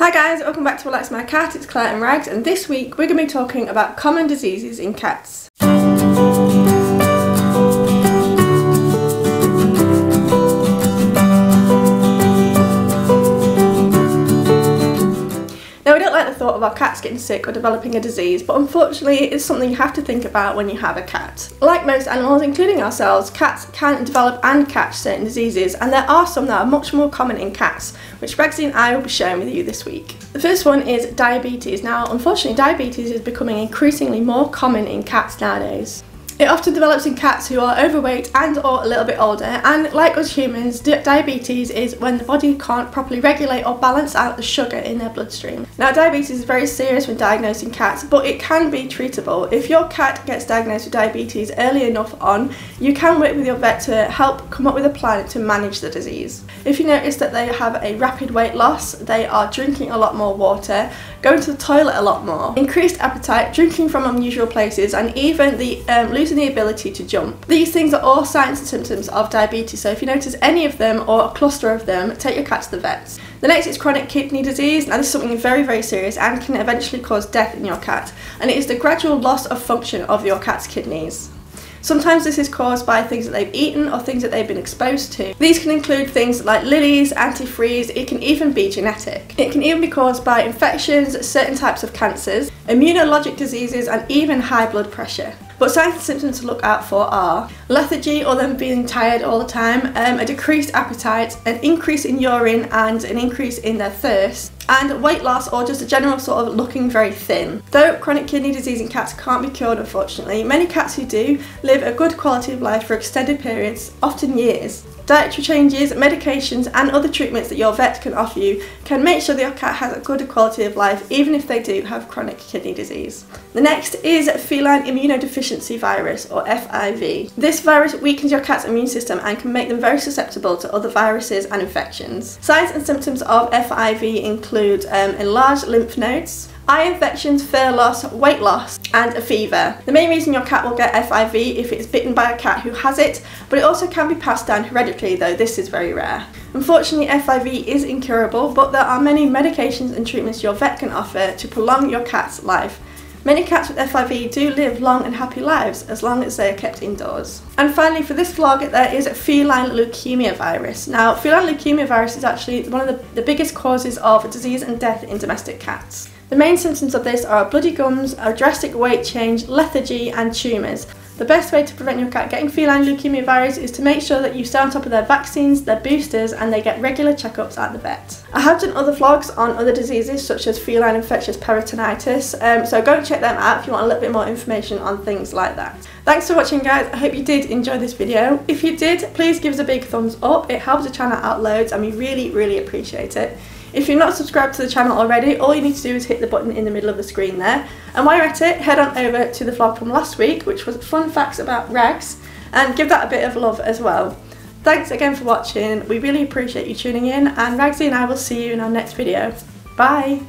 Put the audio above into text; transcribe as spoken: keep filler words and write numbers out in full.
Hi guys, welcome back to Relax My Cat. It's Claire and Rags, and this week we're going to be talking about common diseases in cats. Now, we don't like the thought of our cats getting sick or developing a disease, but unfortunately it is something you have to think about when you have a cat. Like most animals, including ourselves, cats can develop and catch certain diseases, and there are some that are much more common in cats, which Ragsy and I will be sharing with you this week. The first one is diabetes. Now, unfortunately, diabetes is becoming increasingly more common in cats nowadays. It often develops in cats who are overweight and or a little bit older, and like us humans, diabetes is when the body can't properly regulate or balance out the sugar in their bloodstream. Now, diabetes is very serious when diagnosed in cats, but it can be treatable. If your cat gets diagnosed with diabetes early enough on, you can work with your vet to help come up with a plan to manage the disease. If you notice that they have a rapid weight loss, they are drinking a lot more water, going to the toilet a lot more, increased appetite, drinking from unusual places, and even the um, losing the ability to jump. These things are all signs and symptoms of diabetes, so if you notice any of them or a cluster of them, take your cat to the vets. The next is chronic kidney disease. Now, this is something very, very serious and can eventually cause death in your cat, and it is the gradual loss of function of your cat's kidneys. Sometimes this is caused by things that they've eaten or things that they've been exposed to. These can include things like lilies, antifreeze. It can even be genetic. It can even be caused by infections, certain types of cancers, immunologic diseases, and even high blood pressure. But signs and symptoms to look out for are lethargy or them being tired all the time, um, a decreased appetite, an increase in urine and an increase in their thirst, and weight loss or just a general sort of looking very thin. Though chronic kidney disease in cats can't be cured, unfortunately, many cats who do live a good quality of life for extended periods, often years. Dietary changes, medications and other treatments that your vet can offer you can make sure that your cat has a good quality of life even if they do have chronic kidney disease. The next is feline immunodeficiency virus, or F I V. This virus weakens your cat's immune system and can make them very susceptible to other viruses and infections. Signs and symptoms of F I V include um, enlarged lymph nodes, eye infections, fur loss, weight loss, and a fever. The main reason your cat will get F I V if it's bitten by a cat who has it, but it also can be passed down hereditally, though this is very rare. Unfortunately, F I V is incurable, but there are many medications and treatments your vet can offer to prolong your cat's life. Many cats with F I V do live long and happy lives, as long as they are kept indoors. And finally, for this vlog, there is feline leukemia virus. Now, feline leukemia virus is actually one of the, the biggest causes of disease and death in domestic cats. The main symptoms of this are bloody gums, a drastic weight change, lethargy and tumours. The best way to prevent your cat getting feline leukemia virus is to make sure that you stay on top of their vaccines, their boosters, and they get regular checkups at the vet. I have done other vlogs on other diseases such as feline infectious peritonitis, um, so go and check them out if you want a little bit more information on things like that. Thanks for watching, guys. I hope you did enjoy this video. If you did, please give us a big thumbs up. It helps the channel out loads and we really, really appreciate it. If you're not subscribed to the channel already, all you need to do is hit the button in the middle of the screen there. And while you're at it, head on over to the vlog from last week, which was fun facts about Rags, and give that a bit of love as well. Thanks again for watching. We really appreciate you tuning in, and Ragsy and I will see you in our next video. Bye!